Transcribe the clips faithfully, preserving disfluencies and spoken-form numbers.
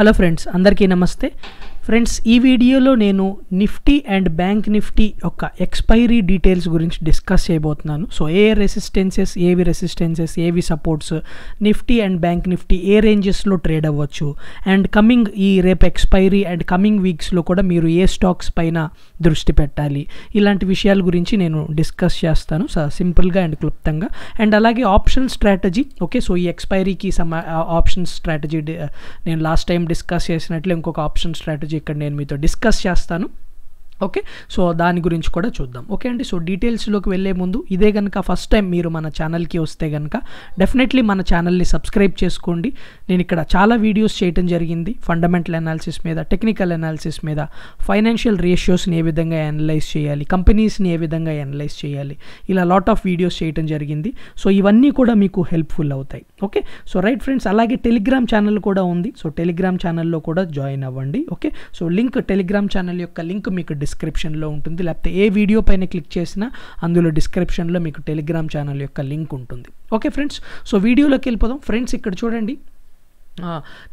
Hello friends అందరికీ నమస్తే friends ఈ వీడియోలో నేను నిఫ్టీ అండ్ బ్యాంక్ నిఫ్టీ యొక్క ఎక్స్పైరీ డీటెయిల్స్ గురించి డిస్కస్ చేయబోతున్నాను. సో ఏ రెసిస్టెన్సెస్ ఏవి రెసిస్టెన్సెస్ ఏవి supports Nifty and bank Nifty ఏ రేంజెస్లో ట్రేడ్ అవ్వచ్చు అండ్ కమింగ్ ఈ రేపు ఎక్స్పైరీ అండ్ కమింగ్ వీక్స్లో కూడా మీరు ఏ స్టాక్స్ పైన దృష్టి పెట్టాలి ఇలాంటి విషయాల గురించి నేను డిస్కస్ చేస్తాను సింపుల్గా అండ్ క్లుప్తంగా. అండ్ అలాగే ఆప్షన్ స్ట్రాటజీ ఓకే సో ఈ ఎక్స్పైరీకి సమ ఆప్షన్ స్ట్రాటజీ నేను లాస్ట్ టైం డిస్కస్ చేసినట్లు ఇంకొక ఆప్షన్ స్ట్రాటజీ ఇక్కడ నేను మీతో డిస్కస్ చేస్తాను ఓకే. సో దాని గురించి కూడా చూద్దాం ఓకే అండి. సో డీటెయిల్స్లోకి వెళ్ళే ముందు ఇదే కనుక ఫస్ట్ టైం మీరు మన ఛానల్కి వస్తే కనుక డెఫినెట్లీ మన ఛానల్ని సబ్స్క్రైబ్ చేసుకోండి. నేను ఇక్కడ చాలా వీడియోస్ చేయడం జరిగింది ఫండమెంటల్ అనాలిసిస్ మీద, టెక్నికల్ అనాలిసిస్ మీద, ఫైనాన్షియల్ రేషియోస్ని ఏ విధంగా అనలైజ్ చేయాలి, కంపెనీస్ని ఏ విధంగా అనలైజ్ చేయాలి, ఇలా లాట్ ఆఫ్ వీడియోస్ చేయడం జరిగింది. సో ఇవన్నీ కూడా మీకు హెల్ప్ఫుల్ అవుతాయి ఓకే. సో రైట్ ఫ్రెండ్స్ అలాగే టెలిగ్రామ్ ఛానల్ కూడా ఉంది. సో టెలిగ్రామ్ ఛానల్లో కూడా జాయిన్ అవ్వండి okay. So link Telegram channel యొక్క లింక్ మీకు డిస్క్రిప్షన్లో ఉంటుంది, లేకపోతే ఏ వీడియో పైన క్లిక్ చేసినా అందులో డిస్క్రిప్షన్లో మీకు టెలిగ్రామ్ ఛానల్ యొక్క లింక్ ఉంటుంది ఓకే ఫ్రెండ్స్. సో వీడియోలోకి వెళ్ళిపోదాం ఫ్రెండ్స్. ఇక్కడ చూడండి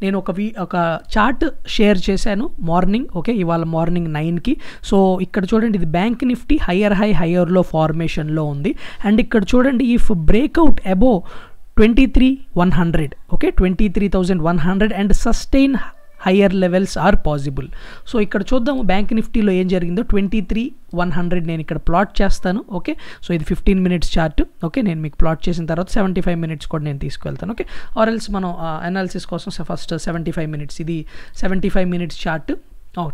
నేను ఒక వీ ఒక చార్ట్ షేర్ చేశాను మార్నింగ్ ఓకే, ఇవాళ మార్నింగ్ నైన్కి. సో ఇక్కడ చూడండి ఇది బ్యాంక్ నిఫ్టీ హయ్యర్ హై హయ్యర్లో ఫార్మేషన్లో ఉంది. అండ్ ఇక్కడ చూడండి if breakout above twenty three one hundred okay twenty three thousand one hundred and sustain higher levels are possible. So ఇక్కడ చూద్దాము బ్యాంక్ నిఫ్టీలో ఏం జరిగిందో. ట్వంటీ త్రీ వన్ హండ్రెడ్ నేను ఇక్కడ ప్లాట్ చేస్తాను ఓకే. సో ఇది ఫిఫ్టీన్ మినిట్స్ చార్ట్ ఓకే, నేను మీకు ప్లాట్ చేసిన తర్వాత సెవెంటీ ఫైవ్ మినిట్స్ కూడా నేను తీసుకువెళ్తాను ఓకే. ఆర్ ఎల్స్ మనం అనాలిసిస్ కోసం ఫస్ట్ సెవెంటీ ఫైవ్ మినిట్స్ ఇది seventy five minutes chart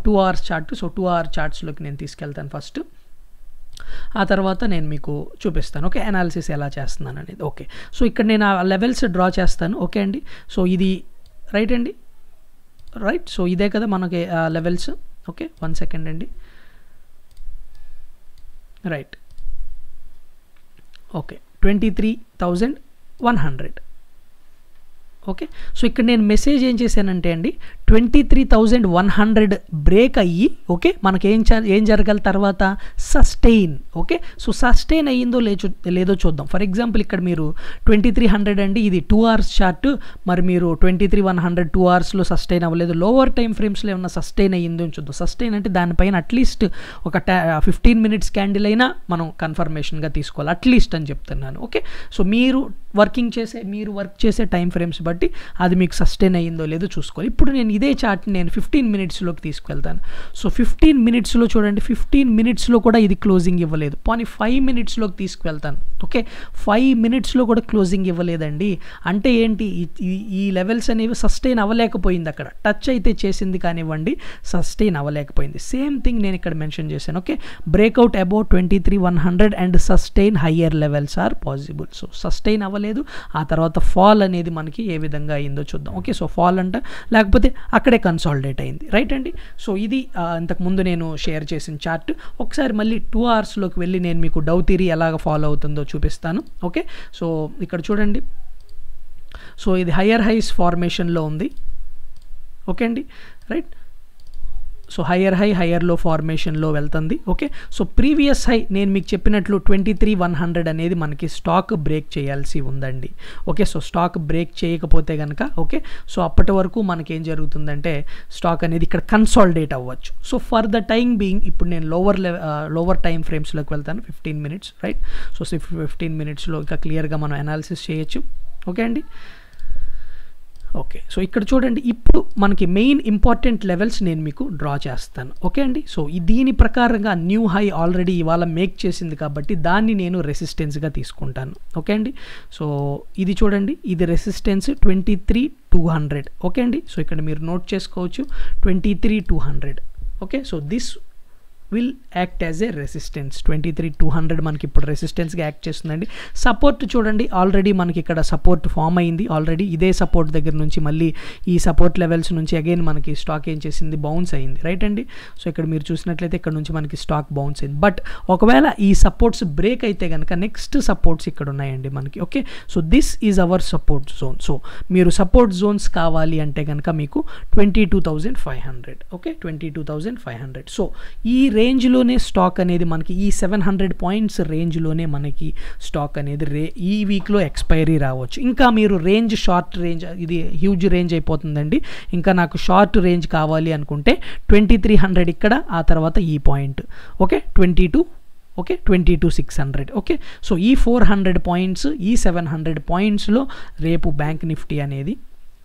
two hours chart. So two hour చార్ట్స్లోకి నేను తీసుకెళ్తాను ఫస్ట్, ఆ తర్వాత నేను మీకు చూపిస్తాను ఓకే అనాలిసిస్ ఎలా చేస్తున్నాను అనేది ఓకే. సో ఇక్కడ నేను ఆ లెవెల్స్ డ్రా చేస్తాను ఓకే అండి. సో ఇది రైట్ అండి రైట్. సో ఇదే కదా మనకి లెవెల్స్ ఓకే. వన్ సెకండ్ అండి right okay twenty three thousand one hundred okay. So ఇక్కడ నేను మెసేజ్ ఏం చేశానంటే అండి twenty three thousand one hundred break అయ్యి ఓకే మనకి ఏం ఏం జరగాలి తర్వాత సస్టెయిన్ ఓకే. సో సస్టెయిన్ అయ్యిందో లేచో లేదో చూద్దాం. ఫర్ ఎగ్జాంపుల్ ఇక్కడ మీరు ట్వంటీ త్రీ హండ్రెడ్ అండి ఇది టూ అవర్స్ చార్ట్, మరి మీరు twenty three one hundred two అవర్స్లో సస్టెయిన్ అవ్వలేదు, లోవర్ టైం ఫ్రేమ్స్లో ఏమన్నా సస్టెయిన్ అయ్యిందో చూద్దాం. సస్టెయిన్ అంటే దానిపైన అట్లీస్ట్ ఒక ఫిఫ్టీన్ మినిట్స్ క్యాండిల్ అయినా మనం కన్ఫర్మేషన్గా తీసుకోవాలి అట్లీస్ట్ అని చెప్తున్నాను ఓకే. సో మీరు వర్కింగ్ చేసే మీరు వర్క్ చేసే టైం ఫ్రేమ్స్ బట్టి అది మీకు సస్టైన్ అయ్యిందో లేదో చూసుకోవాలి. ఇప్పుడు నేను ఇదే చార్ట్ని నేను ఫిఫ్టీన్ మినిట్స్లోకి తీసుకెళ్తాను. సో ఫిఫ్టీన్ మినిట్స్లో చూడండి ఫిఫ్టీన్ మినిట్స్లో కూడా ఇది క్లోజింగ్ ఇవ్వలేదు. పోనీ ఫైవ్ మినిట్స్లోకి తీసుకువెళ్తాను ఓకే. ఫైవ్ మినిట్స్లో కూడా క్లోజింగ్ ఇవ్వలేదండి అంటే ఏంటి ఈ లెవెల్స్ అనేవి సస్టైన్ అవ్వలేకపోయింది, అక్కడ టచ్ అయితే చేసింది కానివ్వండి సస్టైన్ అవ్వలేకపోయింది. సేమ్ థింగ్ నేను ఇక్కడ మెన్షన్ చేశాను okay breakout about twenty three one hundred and sustain higher levels are possible. So sustain అవ్వలేదు, ఆ తర్వాత ఫాల్ అనేది మనకి ఏ విధంగా అయిందో చూద్దాం ఓకే. సో ఫాల్ అంటే లేకపోతే అక్కడే కన్సాలిడేట్ అయింది రైట్ అండి. సో ఇది ఇంతకుముందు నేను షేర్ చేసిన చార్ట్. ఒకసారి మళ్ళీ టూ అవర్స్లోకి వెళ్ళి నేను మీకు డౌ థియరీ ఎలాగ ఫాలో అవుతుందో చూపిస్తాను ఓకే. సో ఇక్కడ చూడండి సో ఇది హయ్యర్ హైస్ ఫార్మేషన్లో ఉంది ఓకే అండి రైట్. సో హయ్యర్ హై హయ్యర్లో ఫార్మేషన్లో వెళ్తుంది ఓకే. సో ప్రీవియస్ హై నేను మీకు చెప్పినట్లు ట్వంటీ త్రీ వన్ హండ్రెడ్ అనేది మనకి స్టాక్ బ్రేక్ చేయాల్సి ఉందండి ఓకే. సో స్టాక్ బ్రేక్ చేయకపోతే కనుక ఓకే సో అప్పటి వరకు మనకేం జరుగుతుందంటే స్టాక్ అనేది ఇక్కడ కన్సాలిడేట్ అవ్వచ్చు. So for the time being ఇప్పుడు నేను లోవర్ లెవెల్ లోవర్ టైం ఫ్రేమ్స్లోకి వెళ్తాను fifteen minutes right. So fifteen మినిట్స్లో ఇంకా క్లియర్గా మనం అనాలిసిస్ చేయొచ్చు ఓకే అండి ఓకే. సో ఇక్కడ చూడండి ఇప్పుడు మనకి మెయిన్ ఇంపార్టెంట్ లెవెల్స్ నేను మీకు డ్రా చేస్తాను ఓకే అండి. సో దీని ప్రకారంగా న్యూ హై ఆల్రెడీ ఇవాళ మేక్ చేసింది కాబట్టి దాన్ని నేను రెసిస్టెన్స్గా తీసుకుంటాను ఓకే అండి. సో ఇది చూడండి ఇది resistance twenty three two hundred okay అండి. సో ఇక్కడ మీరు నోట్ చేసుకోవచ్చు twenty three two hundred okay. So this will act as a resistance. Twenty three two hundred మనకి ఇప్పుడు రెసిస్టెన్స్గా యాక్ట్ చేస్తుందండి. సపోర్ట్ చూడండి ఆల్రెడీ మనకి ఇక్కడ సపోర్ట్ ఫామ్ అయింది ఆల్రెడీ. ఇదే సపోర్ట్ దగ్గర నుంచి మళ్ళీ ఈ సపోర్ట్ లెవెల్స్ నుంచి అగైన్ మనకి స్టాక్ ఏం చేసింది బౌన్స్ అయింది రైట్ అండి. సో ఇక్కడ మీరు చూసినట్లయితే ఇక్కడ నుంచి మనకి స్టాక్ బౌన్స్ అయింది. బట్ ఒకవేళ ఈ సపోర్ట్స్ బ్రేక్ అయితే కనుక నెక్స్ట్ సపోర్ట్స్ ఇక్కడ ఉన్నాయండి మనకి okay. So this is our support zone. So మీరు సపోర్ట్ జోన్స్ కావాలి అంటే కనుక మీకు twenty two thousand five hundred okay twenty two thousand five hundred. So ఈ रेंज लोने स्टॉक अनेदी मनकी ई सेवन हंड्रेड पॉइंट्स रेंज लोने मनकी स्टॉक अनेदी ई वीक लो एक्सपायरी रावोच्चु। इंका मीरू रेंज शॉर्ट रेंज इदी ह्यूज रेंज अयिपोतुंदंडी। इंका नाकु शॉर्ट रेंज कावाली अनुकुंटे ट्वेंटी थ्री हंड्रेड इक्कड आ तर्वात ई point okay twenty two okay twenty two six hundred okay. So ई फोर हंड्रेड पॉइंट्स ई सेवन हंड्रेड पॉइंट्स लो रेपु बैंक निफ्टी अनेदी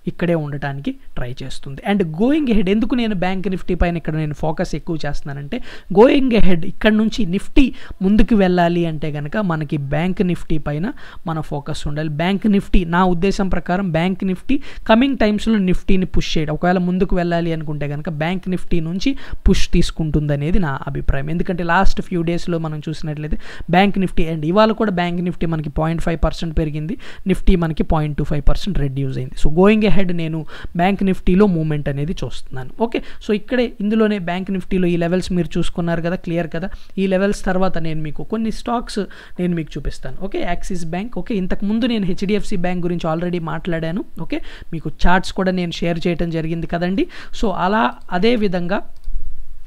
इकड़े उंडटानिकी ट्राई चेस्तुंदी। अंड गोइंग हेड एंदुकु नेनु बैंक निफ्टी पैन इक्कड नेनु फोकस एक्कुव चेस्तुन्नानंटे गोइंग हेड इक्कड नुंची निफ्टी मुंदुकु वेल्लाली अंटे गनुक मनकी बैंक निफ्टी पैन मन फोकस उंडाली। बैंक निफ्टी ना उद्देशं प्रकारं बैंक निफ्टी कमिंग टाइम्स लो निफ्टीनी पुश चेयडं ओकवेळ मुंदुकु वेल्लाली अनुकुंटे गनुक बैंक निफ्टी नुंची पुश तीसुकुंटुंदनेदी ना अभिप्रायं। एंदुकंटे लास्ट फ्यू डेस लो मनं चूसिनट्लयिते बैंक निफ्टी अंड इवाल कूडा बैंक निफ्टी मनकी ज़ीरो पॉइंट फ़ाइव परसेंट पेरिगिंदी, निफ्टी मनकी zero point two five percent reduce अयिंदी। सो गोइंग हेड नेनु बैंक निफ्टी लो मूवमेंट अनेदी चूस्तुन्नानु ओके। सो इक्कडे इंदुलोने बैंक निफ्टी लो ई लेवल्स मीरु चूसुकुन्नारु कदा, क्लियर कदा। ई लेवल्स तर्वात नेनु मीकु कोन्नि स्टाक्स नेनु मीकु चूपिस्तानु ओके। एक्सिस बैंक ओके, इंतकु मुंदु नेनु H D F C bank गुरिंचि ऑलरेडी माट्लाडानु ओके, मीकु चार्ट्स कूडा नेनु शेर चेयडं जरिगिंदी कदंडी। सो अला अदे विधंगा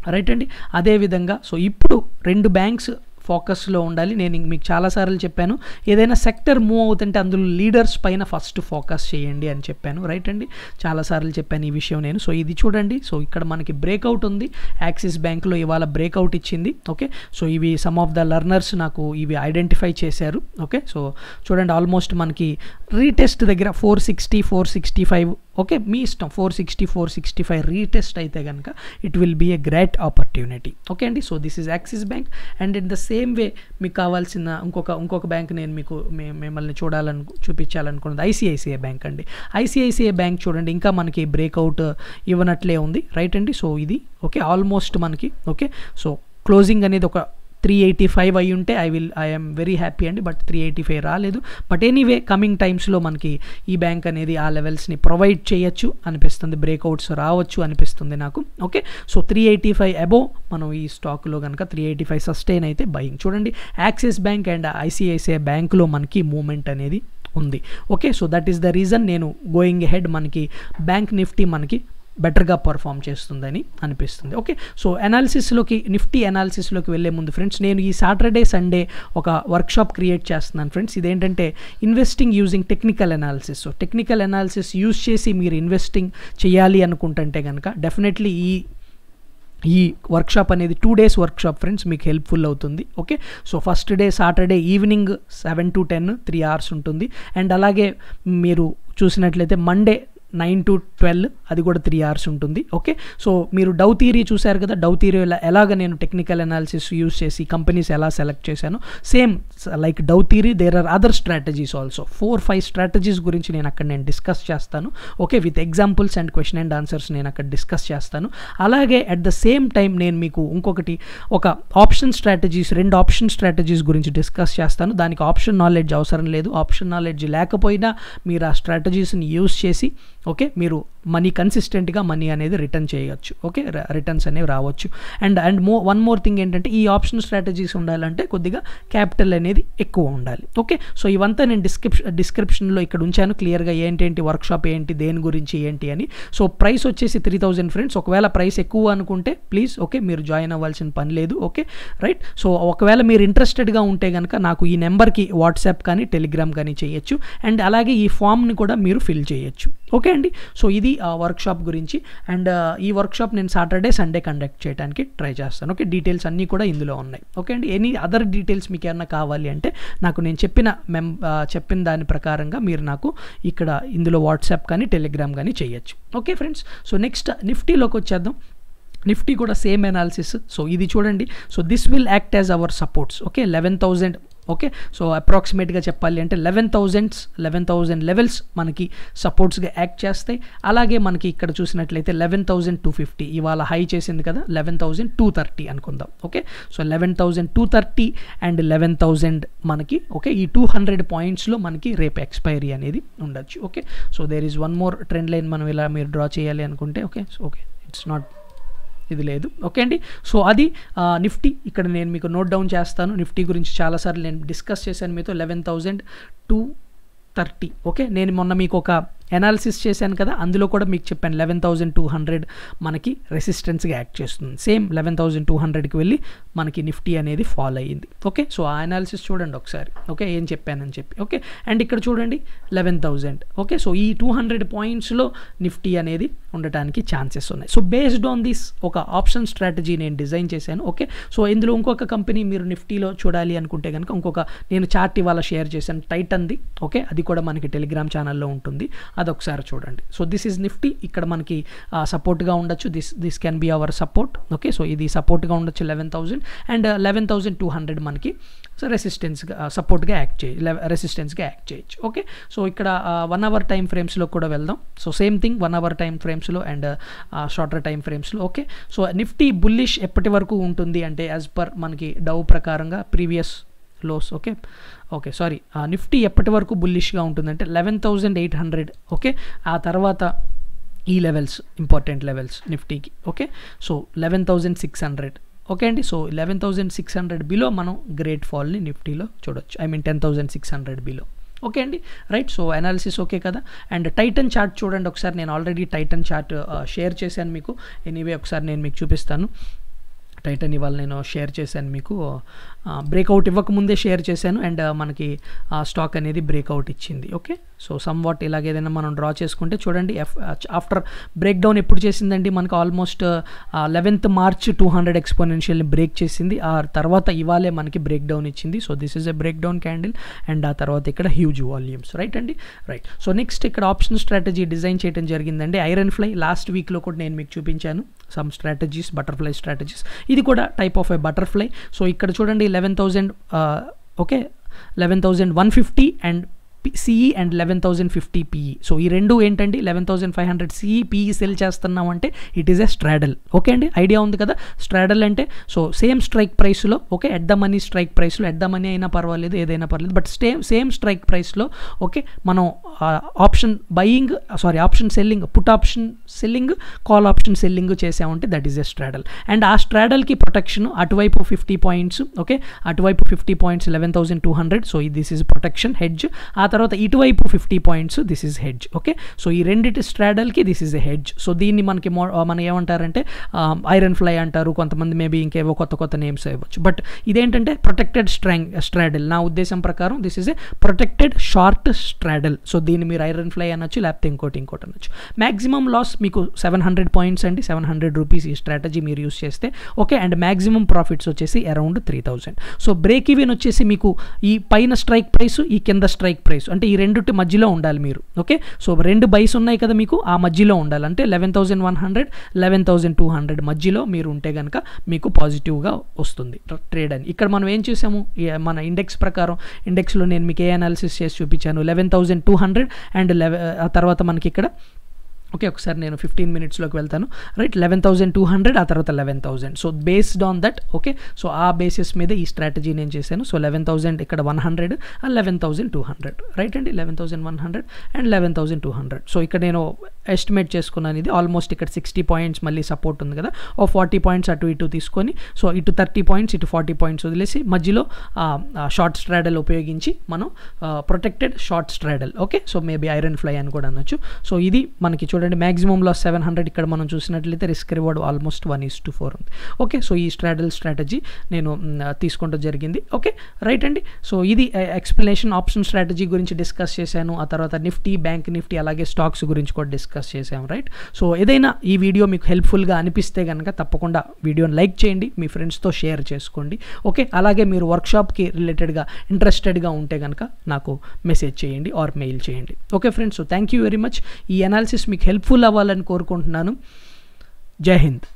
राइट अंडी, अदे विधंगा सो इप्पुडु रेंडु बैंक्स फोकस लो उंडाली। नेनु मीकु चाला सार्लु चेप्पानु एदैना सेक्टर मूव अवुतंटे अंदुलो लीडर्स पैन फस्ट फोकस चेयंडी अनि चेप्पानु राइट अंडी, चाला सार्लु चेप्पानु ई विषयं नेनु। सो इदी चूडंडी, सो इक्कड मनकी ब्रेक आउट उंदी, एक्सिस बैंक लो इवाल ब्रेक आउट इच्चिंदी ओके। सो इवी सम आफ् द लर्नर्स नाकु इवी ऐडेंटिफाई चेशारु ओके। सो चूडंडी आल्मोस्ट मनकी रीटेस्ट दग्गर four sixty four sixty five okay, मी इष्टं four sixty four sixty five retest अयिते गनुक it will be a great opportunity okay अंडी। So this is Axis bank and in the same way मीकु कावाल्సిన ఇంకొక ఇంకొక బ్యాంక్ నేను మీకు మిమ్మల్ని చూడాలని చూపించాలనుకున్నది I C I C I bank అండి। I C I C I bank చూడండి ఇంకా మనకి బ్రేక్ అవుట్ ఇవ్వనట్లే ఉంది రైట్ అండి। సో ఇది ఓకే ఆల్మోస్ట్ మనకి ఓకే। సో క్లోజింగ్ అనేది ఒక थ्री एटी फाइव అయి ఉంటే I will I am very happy అండి, బట్ थ्री एटी फाइव రాలేదు. బట్ ఎనీవే కమింగ్ టైమ్స్లో మనకి ఈ బ్యాంక్ అనేది ఆ లెవెల్స్ని ప్రొవైడ్ చేయొచ్చు అనిపిస్తుంది, బ్రేక్అవుట్స్ రావచ్చు అనిపిస్తుంది నాకు okay. So three eighty five above మనం ఈ స్టాక్లో కనుక త్రీ ఎయిటీ ఫైవ్ సస్టైన్ అయితే బయింగ్. చూడండి యాక్సిస్ బ్యాంక్ అండ్ ఐసిఐసిఐ బ్యాంక్లో మనకి మూమెంట్ అనేది ఉంది okay. So that is the reason నేను గోయింగ్ హెడ్ మనకి బ్యాంక్ నిఫ్టీ మనకి बेटर गा परफॉर्म चेस्तुंदनी अनिपिस्तुंदी ओके। सो एनालिसिस लोकी निफ्टी एनालिसिस लोकी वेल्ले मुंदु फ्रेंड्स नेनु ई सैटर्डे संडे ओक वर्कशॉप क्रिएट चेस्तुन्नानु फ्रेंड्स। इदेंटंटे investing using technical analysis, so technical analysis use चेसी मीरु इन्वेस्टिंग चेयाली अनुकुंटंटे गनुक डेफिनेटली ई यह वर्कशॉप अनेदी टू डेस वर्कशॉप फ्रेंड्स मीकु हेल्पफुल अवुतुंदी okay. So first day Saturday evening seven to ten three hours उंटुंदी अंड अलागे मीरु चूसिनट्लयिते मंडे नईन टू ट्वेल्व अभी थ्री अवर्स उंटुंदी ओके। सो मीरू डव थीरी चूसारु कदा, डव थीरी एलाग नेनु टेक्निकल एनालिसिस यूज चेसी कंपनीस एला सेलेक्ट चेशानु same like Dove theory there are other strategies also four five strategies गुरिंचि नेनु अक्कड नेनु डिस्कस चेस्तानु okay with examples and question and answers नेनु अक्कड डिस्कस चेस्तानु. अलागे एट द सेम टाइम नेनु मीकु इंकोकटि ओक ऑप्शन स्ट्राटजीस रेंडु ऑप्शन स्ट्राटजीस गुरिंचि डिस्कस चेस्तानु. दानिकि ऑप्शन नॉलेज अवसरं लेदु, ऑप्शन नॉलेज लेकपोयिना मीरु आ स्ट्राटजीस नि यूज चेसी ओके మీరు మనీ కన్సిస్టెంట్‌గా మనీ అనేది రిటర్న్ చేయొచ్చు ఓకే, రిటర్న్స్ అనేవి రావచ్చు. అండ్ అండ్ మో వన్ మోర్ థింగ్ ఏంటంటే ఈ ఆప్షన్ స్ట్రాటజీస్ ఉండాలంటే కొద్దిగా క్యాపిటల్ అనేది ఎక్కువ ఉండాలి ఓకే. సో ఇవంతా నేను డిస్క్రిప్షన్ డిస్క్రిప్షన్లో ఇక్కడ ఉంచాను క్లియర్గా ఏంటేంటి వర్క్షాప్ ఏంటి దేని గురించి ఏంటి అని. సో ప్రైస్ వచ్చేసి త్రీ థౌజండ్ ఫ్రెండ్స్, ఒకవేళ ప్రైస్ ఎక్కువ అనుకుంటే ప్లీజ్ ఓకే మీరు జాయిన్ అవ్వాల్సిన పని లేదు ఓకే రైట్. సో ఒకవేళ మీరు ఇంట్రెస్టెడ్గా ఉంటే కనుక నాకు ఈ నెంబర్కి వాట్సాప్ కానీ టెలిగ్రామ్ కానీ చేయొచ్చు అండ్ అలాగే ఈ ఫామ్ని కూడా మీరు ఫిల్ చేయొచ్చు ఓకే అండి. సో ఇది वर्कशॉप गुरिंची अंड ई वर्कशॉप नेनु सैटर्डे संडे कंडक्ट चेयडानिकी ट्राई चेस्तानु ओके. डीटेल्स अन्नी कूडा इंदुलो उन्नायि ओके अंडी. एनी अदर डीटेल्स मीकु एमन्ना कावाली अंटे नाकु नेनु चेप्पिन चेप्पिन दानि प्रकारंगा मीरु नाकु इक्कड इंदुलो वाट्सएप कानी टेलीग्राम कानी चेयొచ్చు okay friends. So next Nifty लोकी वच्चेद्दाम. निफ्टी कूडा सेम एनालिसिस. सो इदी चूडंडी, so this will act as our supports okay eleven thousand okay. So approximate గా చెప్పాలి అంటే eleven thousand eleven thousand levels మనకి సపోర్ట్స్ గా యాక్ట్ చేస్తాయి. అలాగే మనకి ఇక్కడ చూసినట్లయితే इलेवन थाउज़ेंड टू फिफ्टी ఇవాల హై చేసింది కదా इलेवन थाउज़ेंड टू थर्टी అనుకుందాం okay. So eleven thousand two thirty and eleven thousand మనకి ఓకే ఈ टू हंड्रेड పాయింట్స్ లో మనకి రేప్ ఎక్స్పైరీ అనేది ఉండొచ్చు okay. So there is one more trend line మనం ఇలా మీరు డ్రా చేయాలి అనుకుంటే ఓకే ఓకే ఇట్స్ నాట్ ఇది లేదు ఓకే అండి. సో అది నిఫ్టీ ఇక్కడ నేను మీకు నోట్ డౌన్ చేస్తాను. నిఫ్టీ గురించి చాలాసార్లు నేను డిస్కస్ చేశాను మీతో. Eleven thousand two thirty okay. నేను మొన్న మీకు ఒక ఎనాలిసిస్ చేశాను కదా, అందులో కూడా మీకు చెప్పాను లెవెన్ థౌసండ్ టూ హండ్రెడ్ మనకి రెసిస్టెన్స్గా యాక్ట్ చేస్తుంది. సేమ్ లెవెన్ థౌసండ్ టూ హండ్రెడ్కి వెళ్ళి మనకి నిఫ్టీ అనేది ఫాల్ అయ్యింది. ఓకే, సో ఆ ఎనాలిసిస్ చూడండి ఒకసారి, ఓకే ఏం చెప్పానని చెప్పి. ఓకే, అండ్ ఇక్కడ చూడండి లెవెన్ థౌసండ్. ఓకే, సో ఈ టూ హండ్రెడ్ పాయింట్స్లో నిఫ్టీ అనేది ఉండటానికి ఛాన్సెస్ ఉన్నాయి. సో బేస్డ్ ఆన్ దిస్ ఒక ఆప్షన్ స్ట్రాటజీ నేను డిజైన్ చేశాను. ఓకే, సో ఇందులో ఇంకొక కంపెనీ మీరు నిఫ్టీలో చూడాలి అనుకుంటే కనుక ఇంకొక నేను చార్ట్ ఇవాళ షేర్ చేశాను, టైటన్ది. ఓకే, అది కూడా మనకి టెలిగ్రామ్ ఛానల్లో ఉంటుంది, అదొకసారి చూడండి. సో దిస్ ఈజ్ నిఫ్టీ, ఇక్కడ మనకి సపోర్ట్గా ఉండొచ్చు, this this can be our support. Okay, so ఇది సపోర్ట్గా ఉండొచ్చు eleven thousand, and eleven thousand two hundred మనకి సో రెసిస్టెన్స్గా సపోర్ట్గా యాక్ట్ చేయ రెసిస్టెన్స్గా యాక్ట్ చేయొచ్చు. ఓకే, సో ఇక్కడ వన్ అవర్ టైం ఫ్రేమ్స్లో కూడా వెళ్దాం. So same thing one hour time ఫ్రేమ్స్లో అండ్ షార్టర్ టైం ఫ్రేమ్స్లో. ఓకే, సో నిఫ్టీ బుల్లిష్ ఎప్పటి వరకు ఉంటుంది అంటే యాజ్ పర్ మనకి డౌ ప్రకారంగా previous lows. Okay okay sorry Nifty ఎప్పటి వరకు బుల్లిష్గా ఉంటుందంటే eleven thousand eight hundred. Okay, ఆ తర్వాత ఈ లెవెల్స్ ఇంపార్టెంట్ లెవెల్స్ నిఫ్టీకి. Okay, so eleven thousand six hundred. Okay అండి, so eleven thousand six hundred below మనం గ్రేట్ ఫాల్ని నిఫ్టీలో చూడొచ్చు, I mean ten thousand six hundred below. Okay అండి, రైట్. సో అనాలిసిస్ ఓకే కదా. అండ్ టైటన్ చార్ట్ చూడండి ఒకసారి, నేను ఆల్రెడీ టైటన్ చార్ట్ షేర్ చేశాను మీకు. ఎనీవే ఒకసారి నేను మీకు చూపిస్తాను. టైటన్ ఇవాళ నేను షేర్ చేశాను మీకు, బ్రేక్అవుట్ ఇవ్వకముందే షేర్ చేశాను, అండ్ మనకి ఆ స్టాక్ అనేది బ్రేక్అవుట్ ఇచ్చింది. ఓకే, సో సమ్ వాట్ ఇలాగేదైనా మనం డ్రా చేసుకుంటే చూడండి, ఆఫ్టర్ బ్రేక్డౌన్ ఎప్పుడు చేసిందండి మనకు almost eleventh March two hundred ఎక్స్పోనెన్షియల్ని బ్రేక్ చేసింది. ఆ తర్వాత ఇవాళే మనకి బ్రేక్డౌన్ ఇచ్చింది. So this is a breakdown candle, and ఆ తర్వాత ఇక్కడ హ్యూజ్ వాల్యూమ్స్. రైట్ అండి, రైట్. సో నెక్స్ట్ ఇక్కడ ఆప్షన్ స్ట్రాటజీ డిజైన్ చేయడం జరిగిందండి. ఐరన్ ఫ్లై లాస్ట్ వీక్లో కూడా నేను మీకు చూపించాను సమ్ స్ట్రాటజీస్, బటర్ఫ్లై స్ట్రాటజీస్. ఇది కూడా type of a butterfly. So ఇక్కడ చూడండి eleven thousand, okay eleven thousand one fifty and CE and eleven thousand fifty PE. So ఈ రెండు ఏంటండి, eleven thousand five hundred CE PE sell చేస్తున్నాం అంటే it is a straddle. Okay అండి, idea ఉంది కదా స్ట్రాడల్ అంటే. సో సేమ్ స్ట్రైక్ ప్రైస్లో, okay at the money strike ప్రైస్లో, ఎట్ ద మనీ అయినా పర్వాలేదు ఏదైనా పర్వాలేదు, బట్ సేమ్ సేమ్ స్ట్రైక్ ప్రైస్లో ఓకే మనం option buying sorry option selling, put option selling, call option selling చేసామంటే that is a straddle. And ఆ స్ట్రాడల్కి ప్రొటెక్షన్ అటువైపు ఫిఫ్టీ పాయింట్స్, ఓకే అటువైపు fifty points eleven thousand two hundred. So this is protection hedge. ఆ తర్వాత ఇటువైపు fifty points, this is hedge. Okay, so ఈ రెండిటి స్ట్రాడల్కి this is a hedge. So దీన్ని మనకి మో మన ఏమంటారంటే ఐరన్ ఫ్లై అంటారు, కొంతమంది మేబీ ఇంకేవో కొత్త కొత్త నేమ్స్ ఇవ్వచ్చు, బట్ ఇదేంటంటే ప్రొటెక్టెడ్ స్ట్రాంగ్ స్ట్రాడల్. నా ఉద్దేశం ప్రకారం this is a protected short straddle. So దీన్ని మీరు ఐరన్ ఫ్లై అనొచ్చు, లేకపోతే ఇంకోటి ఇంకోటి అనొచ్చు. మ్యాక్సిమం లాస్ మీకు సెవెన్ హండ్రెడ్ పాయింట్స్ అండి, సెవెన్ హండ్రెడ్ రూపీస్ ఈ స్ట్రాటజీ మీరు యూస్ చేస్తే. ఓకే, అండ్ మ్యాక్సిమం ప్రాఫిట్స్ వచ్చేసి around three thousand. So break even వచ్చేసి మీకు ఈ పైన స్ట్రైక్ ప్రైస్, ఈ కింద స్ట్రైక్ ప్రైస్, అంటే ఈ రెండుటి మధ్యలో ఉండాలి మీరు. ఓకే, సో రెండు బైస్ ఉన్నాయి కదా మీకు, ఆ మధ్యలో ఉండాలి. అంటే eleven thousand one hundred eleven thousand two hundred మధ్యలో మీరు ఉంటే కనుక మీకు పాజిటివ్గా వస్తుంది ట్రేడ్ అని. ఇక్కడ మనం ఏం చూసాము, మన ఇండెక్స్ ప్రకారం ఇండెక్స్లో నేను మీకు ఏ అనాలిసిస్ చేసి చూపించాను, eleven thousand two hundred and లెవె ఆ తర్వాత మనకి ఇక్కడ ఓకే ఒకసారి నేను ఫిఫ్టీన్ మినిట్స్లోకి వెళ్తాను. Right, eleven thousand two hundred ఆ తర్వాత eleven thousand. So based on that okay, so ఆ బేసిస్ మీద ఈ స్ట్రాటజీ నేను చేశాను. సో లెవెన్ థౌజండ్ ఇక్కడ వన్ హండ్రెడ్ ఆ eleven thousand two hundred right అండి, eleven thousand one hundred and eleven thousand two hundred so ఇక్కడ నేను ఎస్టిమేట్ చేసుకున్నాను. ఇది ఆల్మోస్ట్ ఇక్కడ సిక్స్టీ పాయింట్స్ మళ్ళీ సపోర్ట్ ఉంది కదా, ఓ ఫార్టీ పాయింట్స్ అటు ఇటు తీసుకొని, సో ఇటు థర్టీ పాయింట్స్ ఇటు ఫార్టీ పాయింట్స్ వదిలేసి మధ్యలో షార్ట్ స్ట్రాడల్ ఉపయోగించి మనం protected short straddle okay, so maybe iron fly అని కూడా అనొచ్చు. సో ఇది మనకి చూడండి మ్యాక్సిమం లాస్ సెవెన్ హండ్రెడ్ ఇక్కడ మనం చూసినట్లయితే risk reward almost one is to four ఉంది. ఓకే, సో ఈ స్ట్రాడల్ స్ట్రాటజీ నేను తీసుకుంటూ జరిగింది. ఓకే రైట్ అండి, సో ఇది ఎక్స్ప్లెనేషన్ ఆప్షన్ స్ట్రాటజీ గురించి డిస్కస్ చేశాను. ఆ తర్వాత నిఫ్టీ, బ్యాంక్ నిఫ్టీ, అలాగే స్టాక్స్ గురించి కూడా డిస్కస్ చేసాం. రైట్, సో ఏదైనా ఈ వీడియో మీకు హెల్ప్ఫుల్గా అనిపిస్తే కనుక తప్పకుండా వీడియోని లైక్ చేయండి, మీ ఫ్రెండ్స్తో షేర్ చేసుకోండి. ఓకే, అలాగే మీరు వర్క్షాప్కి రిలేటెడ్గా ఇంట్రెస్టెడ్గా ఉంటే కనుక నాకు మెసేజ్ చేయండి ఆర్ మెయిల్ చేయండి. Okay friends, so thank you very much. ఈ అనాలిసిస్ మీకు హెల్ప్ఫుల్ అవ్వాలని కోరుకుంటున్నాను. జై హింద్.